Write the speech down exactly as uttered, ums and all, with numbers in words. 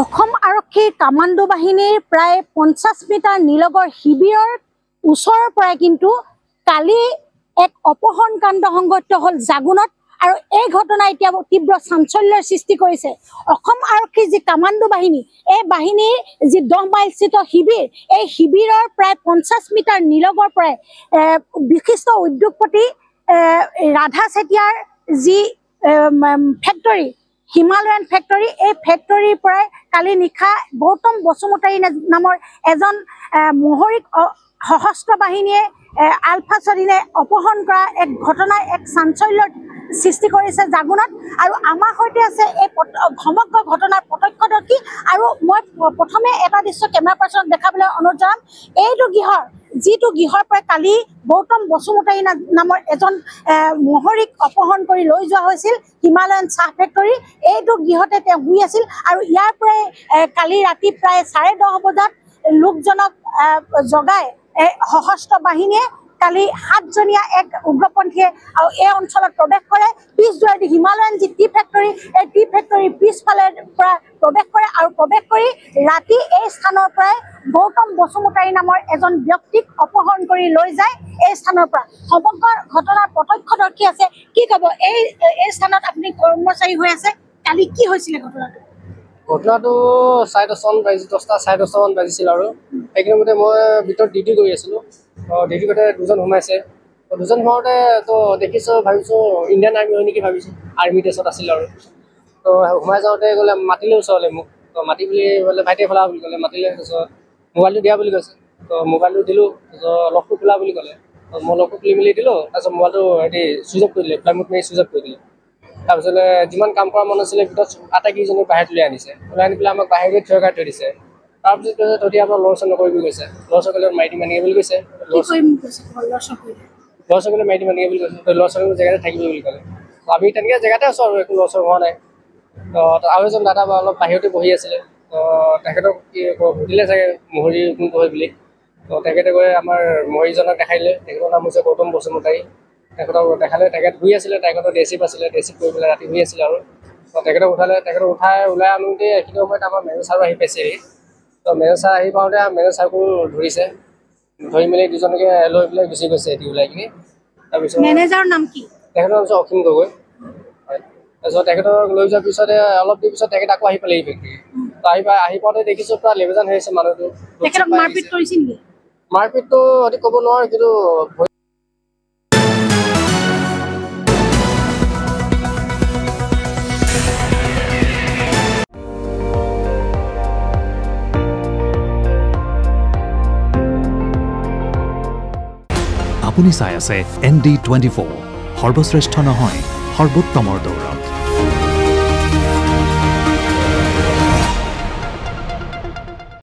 অসম আৰক্ষী কামাণ্ডো বাহিনীৰ প্ৰায় পঞ্চাছ মিটাৰ নিলগৰ শিবিৰৰ ওচৰৰ পৰা কিন্তু কালি এক অপহৰণ কাণ্ড সংঘটিত হ'ল জাগুনত আৰু এই ঘটনা এতিয়া তীব্ৰ চাঞ্চল্যৰ সৃষ্টি কৰিছে অসম আৰক্ষী যি কামাণ্ডো বাহিনী এই বাহিনীৰ যি দহ মাইল স্থিত শিবিৰ এই শিবিৰৰ প্ৰায় পঞ্চাছ মিটাৰ নিলগৰ পৰা বিশিষ্ট উদ্যোগপতি ৰাধা চেতিয়াৰ যি ফ্যাক্টৰি হিমালয়ান ফ্যাক্টৰি এই ফ্যাক্টৰিৰ প্ৰায় কালি নিশা গৌতম বসুমতাৰী নামৰ এজন মোহৰিক সশস্ত্ৰ বাহিনীয়ে আলফা চৰিনে অপহৰণ কৰা এক ঘটনা এক চাঞ্চল্য সৃষ্টি কৰিছে জাগুনত আৰু আমাৰ হৈতে আছে এই সমগ্ৰ ঘটনাৰ প্ৰত্যক্ষদৰ্শী আৰু মই প্ৰথমে এটা দৃশ্য কেমেৰা পাৰ্চন দেখাবলৈ অনুৰোধ জনাম এইটো গৃহৰ যিটো গৃহৰ পৰা কালি গৌতম বসুমতাৰী নামৰ এজন মোহৰিক অপহৰণ কৰি লৈ যোৱা হৈছিল হিমালয়ান চাহ ফেক্টৰী এইটো গৃহতে তেওঁ শুই আছিল আৰু ইয়াৰ পৰা কালি ৰাতি প্ৰায় চাৰে দহ বজাত লোকজনক জগাই সশস্ত্ৰ বাহিনীয়ে কালি সাতজনীয়া এক উগ্ৰপন্থীয়ে আৰু এই অঞ্চলত প্ৰৱেশ কৰে পিছজোৱাদি হিমালয়ান যি টি ফেক্টৰী এই টি ফেক্টৰীৰ পিছফালে পৰা প্ৰৱেশ কৰে আৰু প্ৰৱেশ কৰি ৰাতি এই স্থানৰ পৰাই গৌতম বসুমতাৰী নামৰ এজন ব্যক্তিক অপহৰণ কৰি লৈ যায় এই স্থানৰ পৰা সমগ্ৰ ঘটনাৰ প্ৰত্যক্ষদৰ্শী আছে কি ক'ব এই এই স্থানত আপুনি কৰ্মচাৰী হৈ আছে কালি কি হৈছিল ঘটনাটো ঘটনাটো চাৰে দহটা বাজি দহটা চাৰে দহটামান বাজিছিল আৰু সেইখিনিতে মই ভিতৰত ডিউটি কৰি আছিলোঁ ডিউটি কৰোঁতে দুজন সোমাইছে দুজন সোমাওঁতে তো দেখিছোঁ ভাবিছোঁ ইণ্ডিয়ান আৰ্মি হয় নেকি ভাবিছোঁ আৰ্মি ড্ৰেছত আছিল আৰু তো সোমাই যাওঁতে গ'লে মাতিলে ওচৰলৈ মোক তো মাতি বুলি বোলে ভাইটিয়ে ফেলা বুলি ক'লে মাতিলে তাৰপিছত মোবাইলটো দিয়া বুলি কৈছে তো মোবাইলটো দিলোঁ তাৰপিছত লকটো খোলা বুলি ক'লে তো মই লকটো খুলি মেলি দিলোঁ তাৰপিছত মোবাইলটো হেৰি চুইচ অফ কৰি দিলে ফ্লাইমুট মাৰি চুইচ অফ কৰি দিলে তাৰপিছতে যিমান কাম কৰা মানুহ আছিলে ভিতৰত আটাইকেইজনী বাহিৰত লৈ আনিছে ওলাই আনি পেলাই আমাক বাহিৰলৈ থিয় কৰাই থৈ দিছে তাৰপিছত কৈছে তহঁতি আমাৰ লৰচৰ নকৰিবি কৈছে লৰচৰ কৰিলে মাইকী মানিকে বুলি কৈছে লৰচৰ কৰিলে মাইকী মানিকে বুলি কৈছে লৰচৰ জেগাতে থাকিবি বুলি ক'লে আমি তেনেকৈ জেগাতে আছোঁ আৰু একো লৰচৰ হোৱা নাই তো আৰু এজন দাদা অলপ বাহিৰতে বহি আছিলে তো তেখেতক কি সুধিলে চাগে মোহৰি কোন হয় বুলি তো তেখেতে গৈ আমাৰ মোহৰিজনক দেখাই দিলে তেখেতৰ নাম হৈছে গৌতম বসুমতাৰী তেখেতক দেখালে তেখেত শুই আছিলে তেখেতৰ ডেচিপ আছিলে ডেচিপ কৰি পেলাই ৰাতি শুই আছিলে আৰু তো তেখেতক উঠালে তেখেতক উঠাই ওলাই আনোতে এইখিনি সময়ত আমাৰ মেজৰ ছাৰো আহি পাইছেহি তো মেজৰ ছাৰ আহি পাওঁতে মেজৰ ছাৰকো ধৰিছে ধৰি মেলি দুজনকে লৈ পেলাই গুচি গৈছে এটি ওলাই কিনি তাৰপিছত মেনেজাৰৰ নাম কি তেখেতৰ নাম হৈছে অসীম গগৈ হয় তাৰপিছত তেখেতক লৈ যোৱাৰ পিছতে অলপ দেৰি পিছত তেখেত আকৌ আহি পালে এই ফেক্টৰী তো আহি পাই আহি পাওঁতে দেখিছোঁ প্ৰায় লেবেজান হৈ আছে মানুহটো তেখেতক মাৰপিট কৰিছে নেকি মাৰপিটটো অতি ক'ব নোৱাৰোঁ কিন্তু আপুনি চাই আছে এন ডি টুৱেণ্টি ফ'ৰ সৰ্বশ্ৰেষ্ঠ নহয় সৰ্বোত্তমৰ দৌৰ।